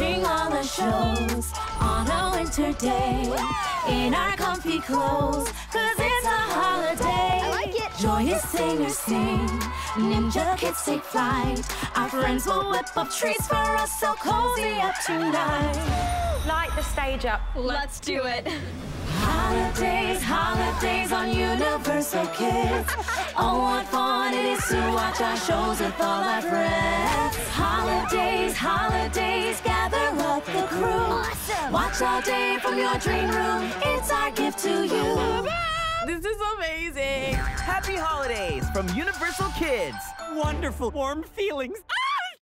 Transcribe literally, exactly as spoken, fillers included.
watching all the shows on a winter day in our comfy clothes, cause it's a holiday. I like it. Joyous singers sing, ninja kids take flight. Our friends will whip up trees for us, so cozy up tonight. Light the stage up. Let's do it. Holidays, holidays on Universal Kids. Oh, what fun it is to watch our shows with all our friends. Holidays, holidays, gather up the crew. Awesome. Watch all day from your dream room. It's our gift to you. This is amazing. Happy holidays from Universal Kids. Wonderful warm feelings.